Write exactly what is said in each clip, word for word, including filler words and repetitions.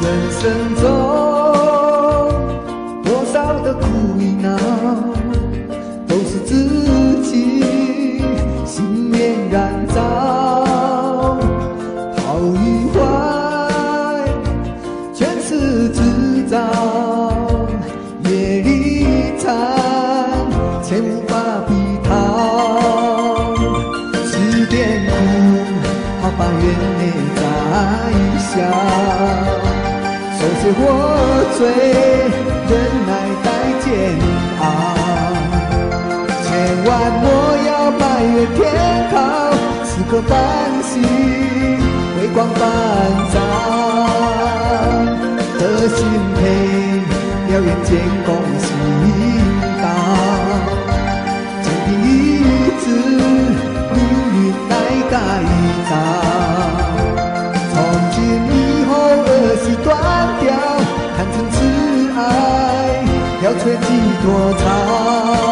人生中多少的苦与恼，都是自己心念燃烧。好与坏，全是制造。业力缠，千无法避逃。吃点苦，好把眼泪擦一下。 受罪或罪，忍耐待煎熬。千万莫要埋怨天高，时刻反省，回光返照。德行培，要人间共行道。坚定意志，命运来改造。从今以后，恶习断。 要吹起多潮，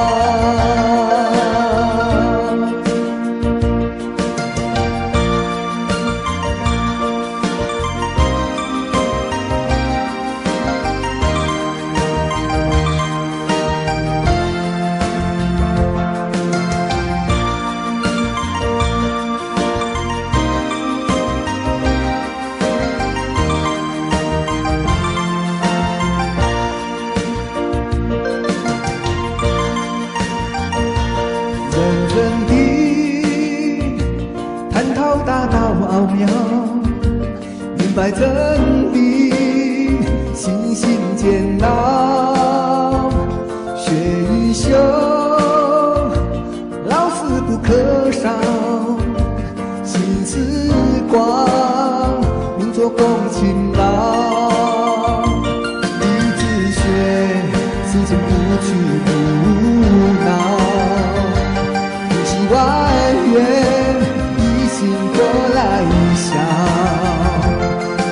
在真谛，心心煎熬，学与修，老死不可少。心时光，名作共勤劳。一直学，事情不去不恼。不喜万缘，一心过来笑。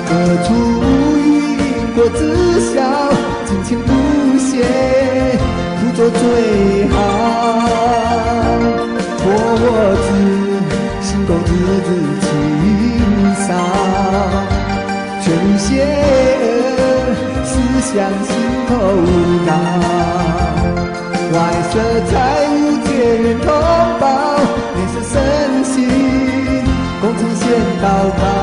何处无因果知晓，尽情不懈，不做最好。托我自心够日日清扫，全邪恶思想心头恼，外色财物结缘同胞，内色身心共同献道。